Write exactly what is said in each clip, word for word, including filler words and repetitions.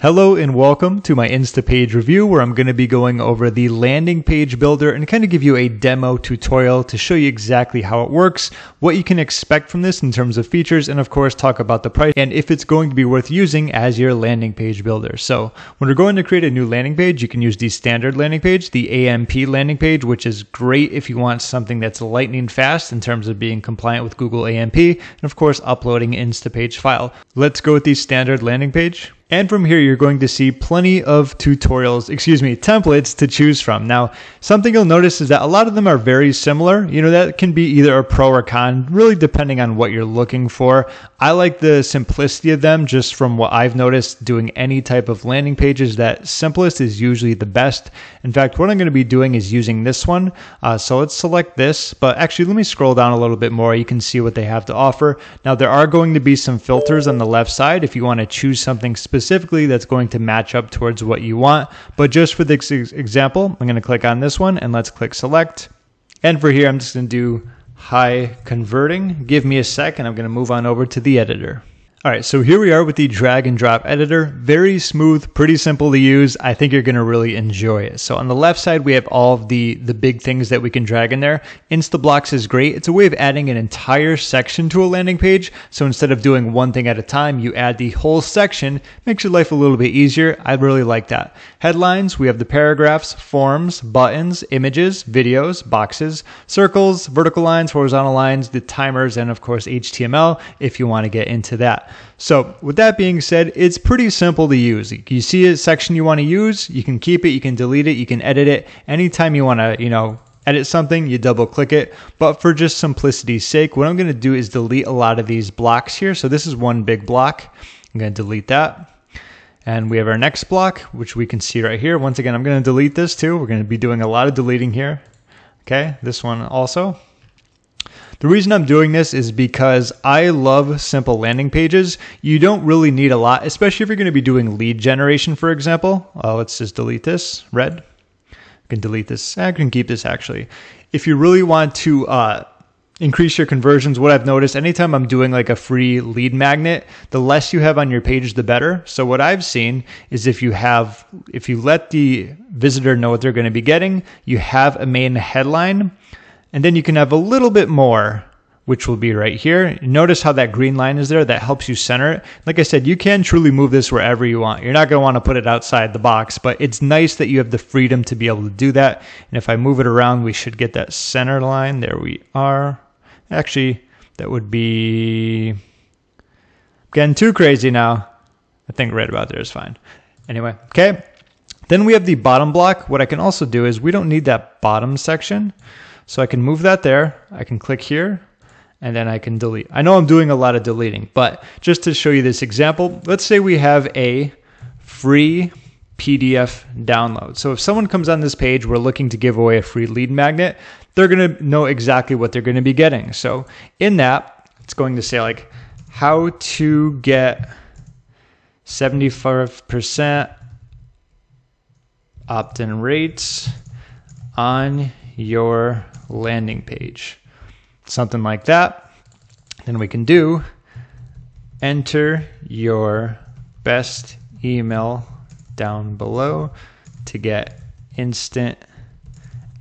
Hello and welcome to my Instapage review, where I'm going to be going over the landing page builder and kind of give you a demo tutorial to show you exactly how it works, what you can expect from this in terms of features, and of course talk about the price and if it's going to be worth using as your landing page builder. So when we're going to create a new landing page, you can use the standard landing page, the A M P landing page, which is great if you want something that's lightning fast in terms of being compliant with Google A M P, and of course uploading an Instapage file. Let's go with the standard landing page. And from here, you're going to see plenty of tutorials, excuse me, templates to choose from. Now, something you'll notice is that a lot of them are very similar. You know, that can be either a pro or con, really depending on what you're looking for. I like the simplicity of them just from what I've noticed doing any type of landing pages. That simplest is usually the best. In fact, what I'm going to be doing is using this one. Uh, so let's select this, but actually let me scroll down a little bit more. You can see what they have to offer. Now, there are going to be some filters on the left side if you want to choose something specific. Specifically that's going to match up towards what you want. But just for this example, I'm going to click on this one and let's click select. And for here, I'm just going to do high converting. Give me a second. I'm going to move on over to the editor. All right, so here we are with the drag and drop editor. Very smooth, pretty simple to use. I think you're gonna really enjoy it. So on the left side, we have all of the, the big things that we can drag in there. InstaBlocks is great. It's a way of adding an entire section to a landing page. So instead of doing one thing at a time, you add the whole section, makes your life a little bit easier. I really like that. Headlines, we have the paragraphs, forms, buttons, images, videos, boxes, circles, vertical lines, horizontal lines, the timers, and of course, H T M L if you wanna get into that. So with that being said, it's pretty simple to use. You see a section you want to use, you can keep it, you can delete it, you can edit it. Anytime you want to, you know, edit something, you double click it. But for just simplicity's sake, what I'm going to do is delete a lot of these blocks here. So this is one big block. I'm going to delete that. And we have our next block, which we can see right here. Once again, I'm going to delete this too. We're going to be doing a lot of deleting here. Okay, this one also. The reason I'm doing this is because I love simple landing pages. You don't really need a lot, especially if you're going to be doing lead generation, for example. Uh, let's just delete this red. I can delete this. I can keep this actually. If you really want to uh, increase your conversions, what I've noticed, anytime I'm doing like a free lead magnet, the less you have on your page, the better. So what I've seen is if you have, if you let the visitor know what they're going to be getting, you have a main headline. And then you can have a little bit more, which will be right here. Notice how that green line is there. That helps you center it. Like I said, you can truly move this wherever you want. You're not going to want to put it outside the box, but it's nice that you have the freedom to be able to do that. And if I move it around, we should get that center line. There we are. Actually, that would be... I'm getting too crazy now. I think right about there is fine. Anyway, okay. Then we have the bottom block. What I can also do is we don't need that bottom section. So I can move that there, I can click here, and then I can delete. I know I'm doing a lot of deleting, but just to show you this example, let's say we have a free P D F download. So if someone comes on this page, we're looking to give away a free lead magnet, they're gonna know exactly what they're gonna be getting. So in that, it's going to say like, how to get seventy-five percent opt-in rates on your landing page, something like that. Then we can do enter your best email down below to get instant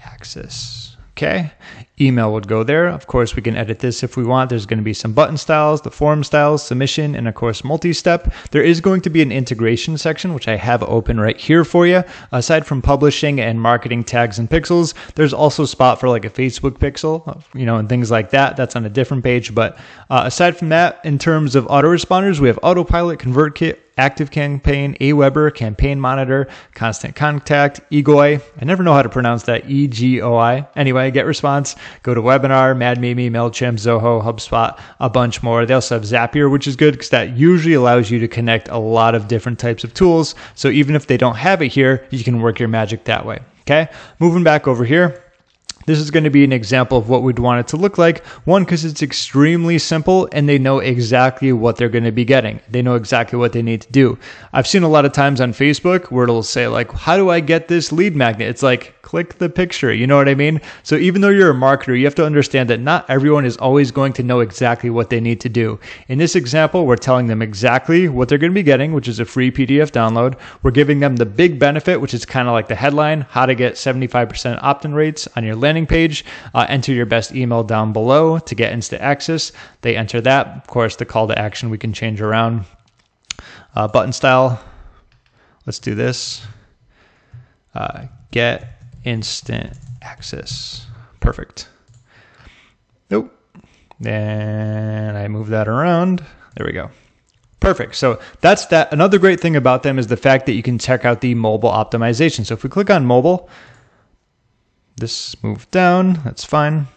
access. Okay, email would go there. Of course, we can edit this if we want. There's going to be some button styles, the form styles, submission, and of course, multi-step. There is going to be an integration section, which I have open right here for you. Aside from publishing and marketing tags and pixels, there's also a spot for like a Facebook pixel, you know, and things like that. That's on a different page. But uh, aside from that, in terms of autoresponders, we have Autopilot, ConvertKit, ActiveCampaign, AWeber, Campaign Monitor, Constant Contact, Egoi. I never know how to pronounce that, E G O I. Anyway, GetResponse, GoToWebinar, Mad Mimi, MailChimp, Zoho, HubSpot, a bunch more. They also have Zapier, which is good because that usually allows you to connect a lot of different types of tools. So even if they don't have it here, you can work your magic that way. Okay, moving back over here. This is going to be an example of what we'd want it to look like. One, because it's extremely simple and they know exactly what they're going to be getting. They know exactly what they need to do. I've seen a lot of times on Facebook where it'll say like, how do I get this lead magnet? It's like, click the picture. You know what I mean? So even though you're a marketer, you have to understand that not everyone is always going to know exactly what they need to do. In this example, we're telling them exactly what they're going to be getting, which is a free P D F download. We're giving them the big benefit, which is kind of like the headline, how to get seventy-five percent opt-in rates on your landing page. Uh, enter your best email down below to get instant access. They enter that. Of course, the call to action we can change around. Uh, button style. Let's do this. Uh, get instant access. Perfect. Nope. And I move that around. There we go. Perfect. So that's that. Another great thing about them is the fact that you can check out the mobile optimization. So if we click on mobile, this moved down, that's fine.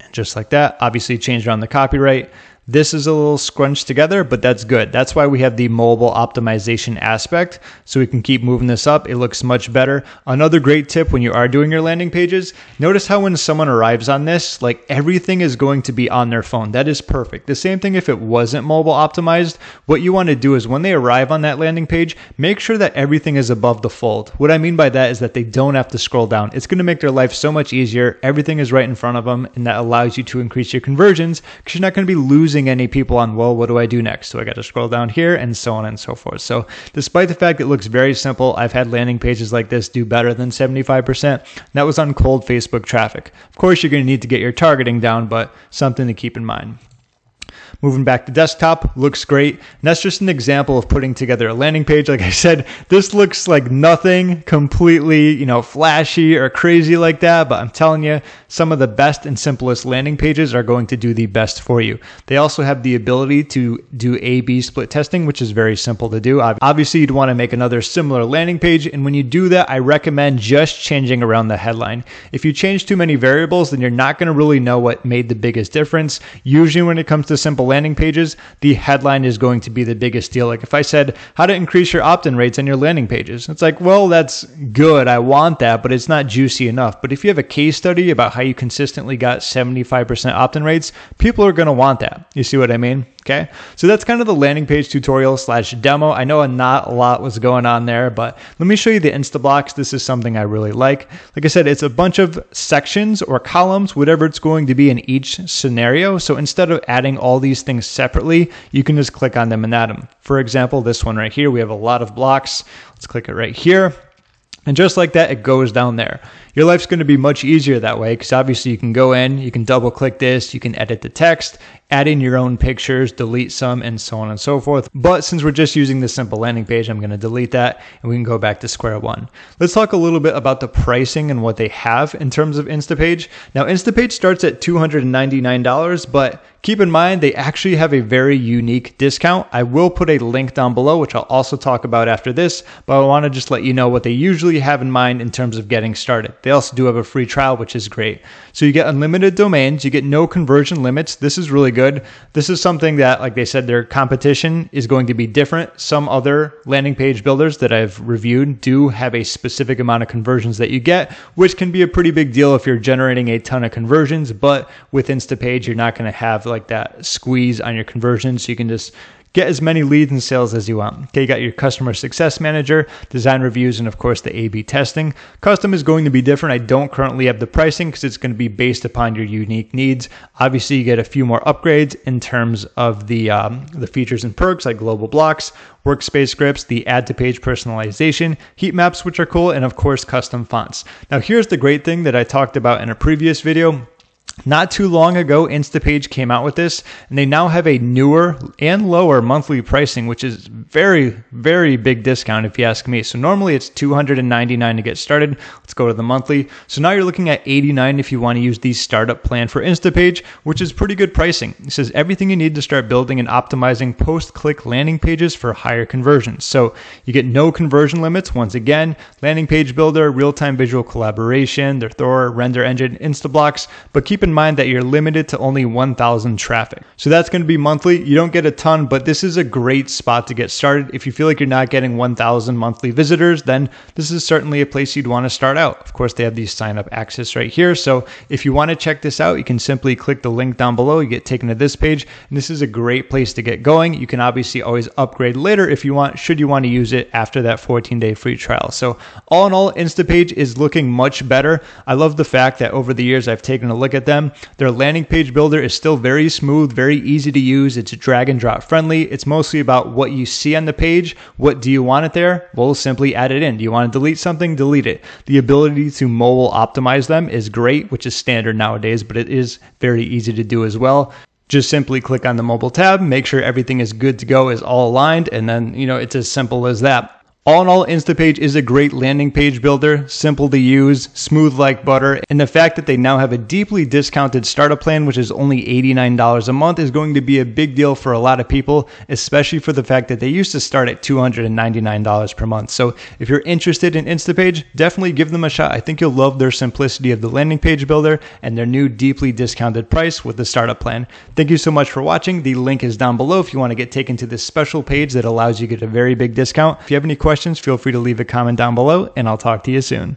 And just like that, obviously changed around the copyright. This is a little scrunched together, but that's good. That's why we have the mobile optimization aspect, so we can keep moving this up. It looks much better. Another great tip when you are doing your landing pages, notice how when someone arrives on this, like everything is going to be on their phone. That is perfect. The same thing if it wasn't mobile optimized. What you want to do is when they arrive on that landing page, make sure that everything is above the fold. What I mean by that is that they don't have to scroll down. It's going to make their life so much easier. Everything is right in front of them, and that allows you to increase your conversions because you're not going to be losing any people on, well, what do I do next? So I got to scroll down here and so on and so forth. So despite the fact it looks very simple, I've had landing pages like this do better than seventy-five percent. That was on cold Facebook traffic. Of course, you're going to need to get your targeting down, but something to keep in mind. Moving back to desktop, looks great. And that's just an example of putting together a landing page. Like I said, this looks like nothing completely, you know, flashy or crazy like that. But I'm telling you, some of the best and simplest landing pages are going to do the best for you. They also have the ability to do A B split testing, which is very simple to do. Obviously, you'd want to make another similar landing page. And when you do that, I recommend just changing around the headline. If you change too many variables, then you're not going to really know what made the biggest difference. Usually when it comes to simple landing pages, the headline is going to be the biggest deal. Like if I said, how to increase your opt-in rates on your landing pages, it's like, well, that's good. I want that, but it's not juicy enough. But if you have a case study about how you consistently got seventy-five percent opt-in rates, people are going to want that. You see what I mean? Okay. So that's kind of the landing page tutorial slash demo. I know not a lot was going on there, but let me show you the InstaBlocks. This is something I really like. Like I said, it's a bunch of sections or columns, whatever it's going to be in each scenario. So instead of adding all these things separately, you can just click on them and add them. For example, this one right here, we have a lot of blocks. Let's click it right here. And just like that, it goes down there. Your life's going to be much easier that way because obviously you can go in, you can double click this, you can edit the text, add in your own pictures, delete some, and so on and so forth. But since we're just using this simple landing page, I'm going to delete that and we can go back to square one. Let's talk a little bit about the pricing and what they have in terms of Instapage. Now, Instapage starts at two hundred ninety-nine dollars, but keep in mind, they actually have a very unique discount. I will put a link down below, which I'll also talk about after this, but I want to just let you know what they usually have in mind in terms of getting started. They also do have a free trial, which is great. So you get unlimited domains, you get no conversion limits. This is really good. This is something that, like they said, their competition is going to be different. Some other landing page builders that I've reviewed do have a specific amount of conversions that you get, which can be a pretty big deal if you're generating a ton of conversions, but with Instapage, you're not going to have like that squeeze on your conversions. So you can just get as many leads and sales as you want. Okay, you got your customer success manager, design reviews, and of course the A B testing. Custom is going to be different. I don't currently have the pricing because it's going to be based upon your unique needs. Obviously, you get a few more upgrades in terms of the um, the features and perks like global blocks, workspace scripts, the add to page personalization, heat maps, which are cool, and of course custom fonts. Now, here's the great thing that I talked about in a previous video. Not too long ago, Instapage came out with this, and they now have a newer and lower monthly pricing, which is very, very big discount if you ask me. So normally it's two hundred ninety-nine dollars to get started. Let's go to the monthly. So now you're looking at eighty-nine dollars if you want to use the startup plan for Instapage, which is pretty good pricing. It says everything you need to start building and optimizing post-click landing pages for higher conversions. So you get no conversion limits. Once again, landing page builder, real-time visual collaboration, their Thor render engine, InstaBlocks, but keep in in mind that you're limited to only one thousand traffic. So that's going to be monthly. You don't get a ton, but this is a great spot to get started. If you feel like you're not getting one thousand monthly visitors, then this is certainly a place you'd want to start out. Of course, they have these sign up access right here. So if you want to check this out, you can simply click the link down below. You get taken to this page, and this is a great place to get going. You can obviously always upgrade later if you want, should you want to use it after that fourteen day free trial. So all in all, Instapage is looking much better. I love the fact that over the years I've taken a look at them. Their landing page builder is still very smooth, very easy to use. It's drag and drop friendly. It's mostly about what you see on the page. What do you want it there? We'll simply add it in. Do you want to delete something? Delete it. The ability to mobile optimize them is great, which is standard nowadays, but it is very easy to do as well. Just simply click on the mobile tab, make sure everything is good to go, is all aligned, and then, you know, it's as simple as that. All in all, Instapage is a great landing page builder, simple to use, smooth like butter, and the fact that they now have a deeply discounted startup plan, which is only eighty-nine dollars a month, is going to be a big deal for a lot of people, especially for the fact that they used to start at two hundred ninety-nine dollars per month. So if you're interested in Instapage, definitely give them a shot. I think you'll love their simplicity of the landing page builder and their new deeply discounted price with the startup plan. Thank you so much for watching. The link is down below if you want to get taken to this special page that allows you to get a very big discount. If you have any questions, Questions, feel free to leave a comment down below, and I'll talk to you soon.